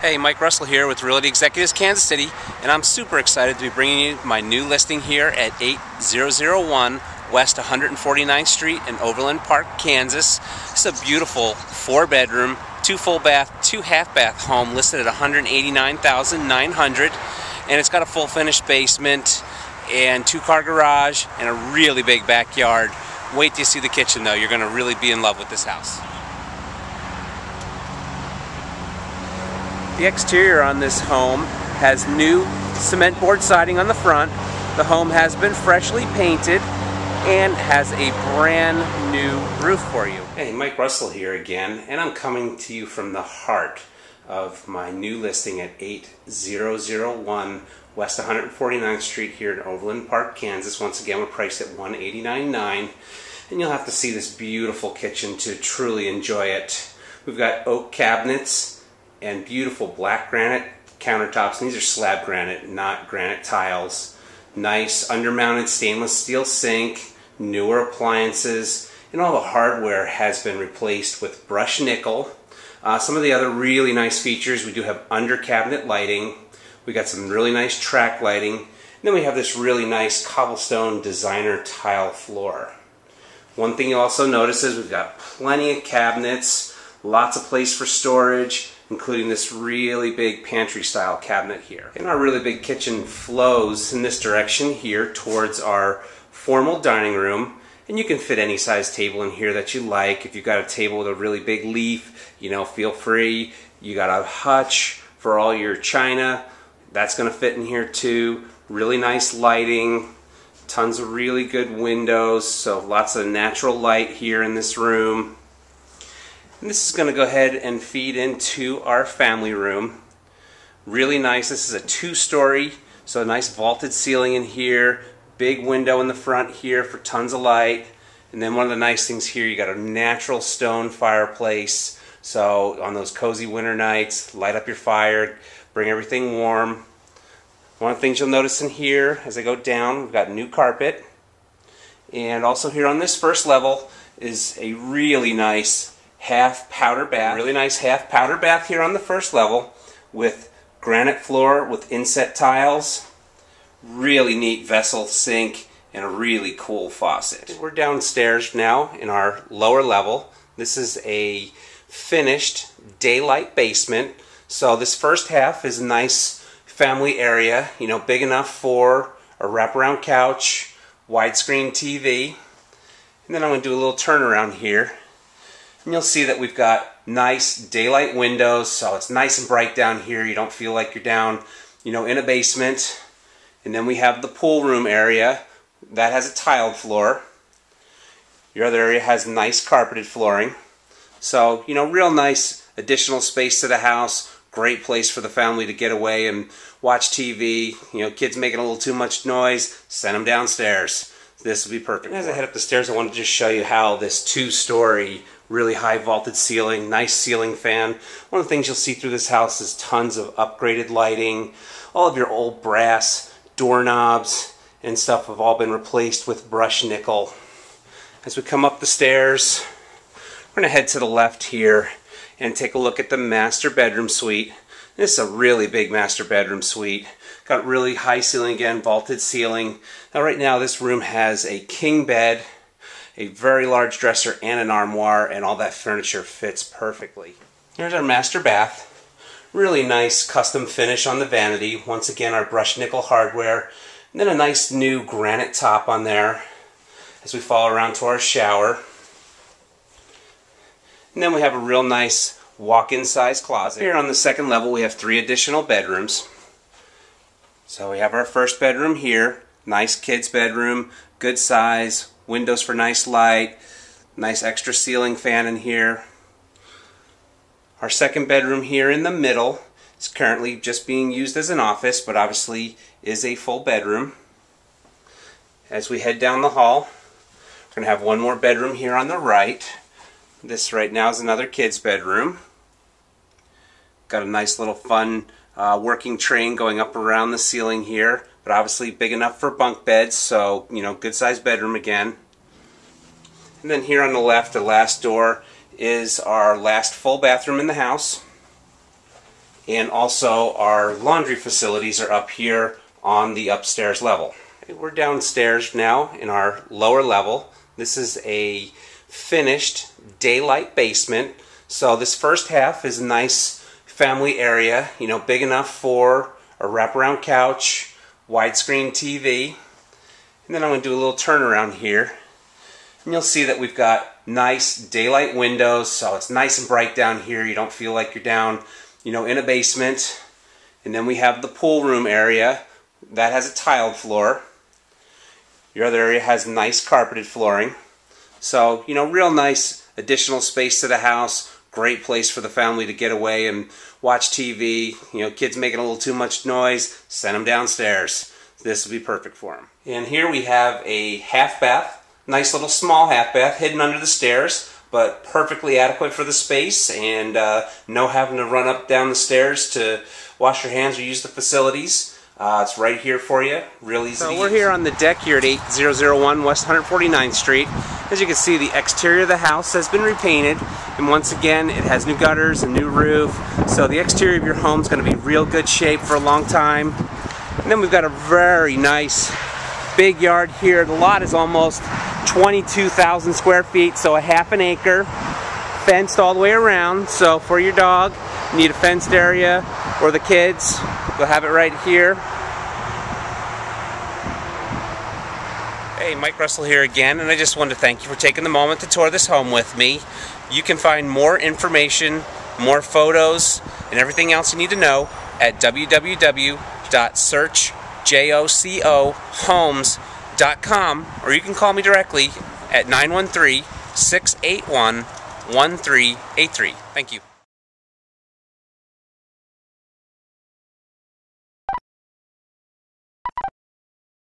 Hey, Mike Russell here with Realty Executives Kansas City, and I'm super excited to be bringing you my new listing here at 8001 West 149th Street in Overland Park, Kansas. This is a beautiful 4-bedroom, 2 full bath, 2 half bath home listed at $189,900, and it's got a full finished basement and 2-car garage and a really big backyard. Wait till you see the kitchen though, you're going to really be in love with this house. The exterior on this home has new cement board siding on the front. The home has been freshly painted and has a brand new roof for you. Hey, Mike Russell here again, and I'm coming to you from the heart of my new listing at 8001 West 149th Street here in Overland Park, Kansas. Once again, we're priced at $189,900, and you'll have to see this beautiful kitchen to truly enjoy it. We've got oak cabinets and beautiful black granite countertops, and these are slab granite, not granite tiles. Nice undermounted stainless steel sink, newer appliances, and all the hardware has been replaced with brushed nickel. Some of the other really nice features, we do have under cabinet lighting, we got some really nice track lighting, and then we have this really nice cobblestone designer tile floor. One thing you'll also notice is we've got plenty of cabinets, lots of place for storage, including this really big pantry style cabinet here. And our really big kitchen flows in this direction here towards our formal dining room, and you can fit any size table in here that you like. If you've got a table with a really big leaf, you know, feel free. You got a hutch for all your china, that's gonna fit in here too. Really nice lighting, tons of really good windows, so lots of natural light here in this room. And this is going to go ahead and feed into our family room. Really nice. This is a 2-story, so a nice vaulted ceiling in here. Big window in the front here for tons of light. And then one of the nice things here, you got a natural stone fireplace. So on those cozy winter nights, light up your fire, bring everything warm. One of the things you'll notice in here as I go down, we've got new carpet. And also here on this first level is a really nice really nice half powder bath here on the first level with granite floor with inset tiles, really neat vessel sink, and a really cool faucet. We're downstairs now in our lower level. This is a finished daylight basement, so this first half is a nice family area, you know, big enough for a wraparound couch, widescreen TV. And then I'm going to do a little turnaround here, and you'll see that we've got nice daylight windows, so it's nice and bright down here. You don't feel like you're down, you know, in a basement. And then we have the pool room area that has a tiled floor. Your other area has nice carpeted flooring. So, you know, real nice additional space to the house. Great place for the family to get away and watch TV. You know, kids making a little too much noise, send them downstairs. This would be perfect. And as I head up the stairs, I want to just show you how this 2-story, really high vaulted ceiling, nice ceiling fan. One of the things you'll see through this house is tons of upgraded lighting. All of your old brass doorknobs and stuff have all been replaced with brushed nickel. As we come up the stairs, we're gonna head to the left here and take a look at the master bedroom suite. This is a really big master bedroom suite. Got really high ceiling again, vaulted ceiling. Now right now this room has a king bed, a very large dresser, and an armoire, and all that furniture fits perfectly. Here's our master bath. Really nice custom finish on the vanity. Once again, our brushed nickel hardware, and then a nice new granite top on there as we follow around to our shower. And then we have a real nice walk-in size closet. Here on the second level, we have 3 additional bedrooms. So we have our first bedroom here. Nice kids' bedroom, good size, windows for nice light, nice extra ceiling fan in here. Our second bedroom here in the middle is currently just being used as an office, but obviously is a full bedroom. As we head down the hall, we're going to have one more bedroom here on the right. This right now is another kid's bedroom. Got a nice little fun working train going up around the ceiling here, but obviously big enough for bunk beds, so, you know, good sized bedroom again. And then here on the left, the last door is our last full bathroom in the house. and also our laundry facilities are up here on the upstairs level. We're downstairs now in our lower level. This is a finished daylight basement. So this first half is a nice family area, you know, big enough for a wraparound couch, widescreen TV. And then I'm going to do a little turnaround here. And you'll see that we've got nice daylight windows, so it's nice and bright down here. You don't feel like you're down, you know, in a basement. And then we have the pool room area that has a tiled floor. Your other area has nice carpeted flooring. So, you know, real nice additional space to the house. Great place for the family to get away and watch TV. You know, kids making a little too much noise, send them downstairs. This will be perfect for them. And here we have a half bath. Nice little small half bath hidden under the stairs, but perfectly adequate for the space, and no having to run up down the stairs to wash your hands or use the facilities. It's right here for you, real easy. So we're here on the deck here at 8001 West 149th Street. As you can see, the exterior of the house has been repainted, and once again, it has new gutters and new roof. So the exterior of your home is going to be real good shape for a long time. And then we've got a very nice big yard here. The lot is almost 22,000 square feet, so a half an acre, fenced all the way around. So for your dog, you need a fenced area, or the kids, we'll have it right here. Hey, Mike Russell here again, and I just wanted to thank you for taking the moment to tour this home with me. You can find more information, more photos, and everything else you need to know at www.searchjocohomes.com, or you can call me directly at 913-681-1383. Thank you.